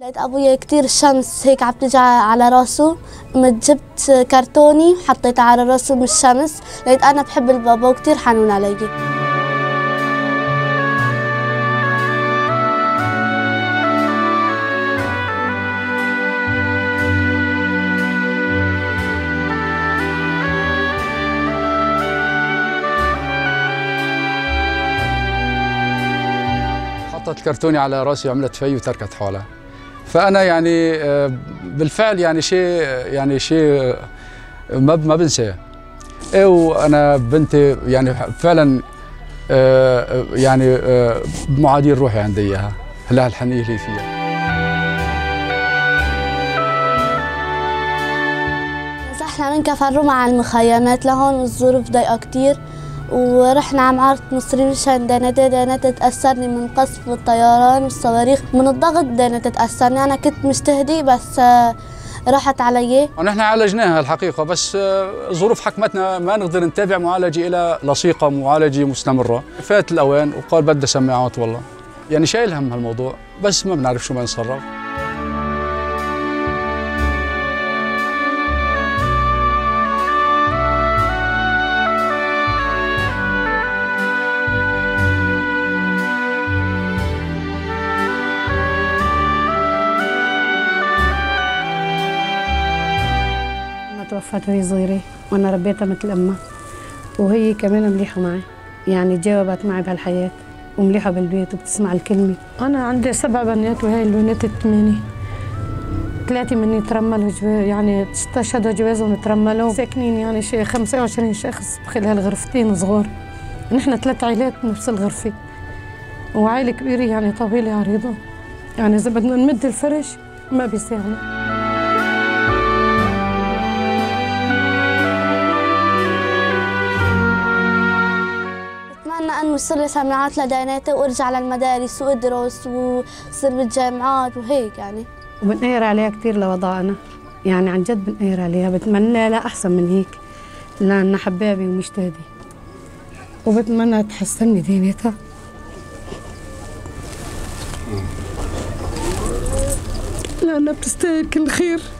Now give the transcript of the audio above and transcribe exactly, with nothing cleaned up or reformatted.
لقيت أبويا كتير الشمس هيك عم تجي على راسه، جبت كرتوني حطيته على راسه من الشمس. لقيت أنا بحب البابا وكتير حنون علي. حطت كرتوني على راسي وعملت في وتركت حالها. فأنا يعني بالفعل يعني شيء يعني شيء ما ما بنساه. إيه وأنا بنتي يعني فعلا يعني معادير روحي عندي إياها لها الحنية اللي فيها. نصحنا ننكفر مع المخيمات لهون والظروف ضيقة كتير، ورحنا على معارض مصري مشان دانتي دانتي تأثرني من القصف والطيران والصواريخ من الضغط دانتي تأثرني. أنا كنت مستهدي بس راحت علي. ونحن عالجناها الحقيقة بس ظروف حكمتنا ما نقدر نتابع معالجة إلى لصيقة معالجة مستمرة. فات الأوان وقال بدها سماعات والله، يعني شايل هم هالموضوع بس ما بنعرف شو ما نصرف. توفت وهي صغيرة وأنا ربيتها مثل أمها، وهي كمان مليحة معي، يعني تجاوبت معي بهالحياة ومليحة بالبيت وبتسمع الكلمة. أنا عندي سبع بنات وهي البنات الثمانية، ثلاثة مني ترملوا يعني استشهدوا جوازهم ترملوا، ساكنين يعني شي خمسة وعشرين شخص بخلال غرفتين صغار. نحن ثلاث عائلات بنفس الغرفة، وعائلة كبيرة يعني طويلة عريضة، يعني إذا بدنا نمد الفرش ما بيساعدنا. أن وصل سماعات لديناتي وارجع للمدارس وادرس وصير بالجامعات وهيك يعني. وبنقير عليها كثير لوضعنا، يعني عن جد بنقير عليها، بتمنى لها أحسن من هيك لأنها حبابي ومجتهدة، وبتمنى تحسن دينتها. لأنها بتستاهل كل خير.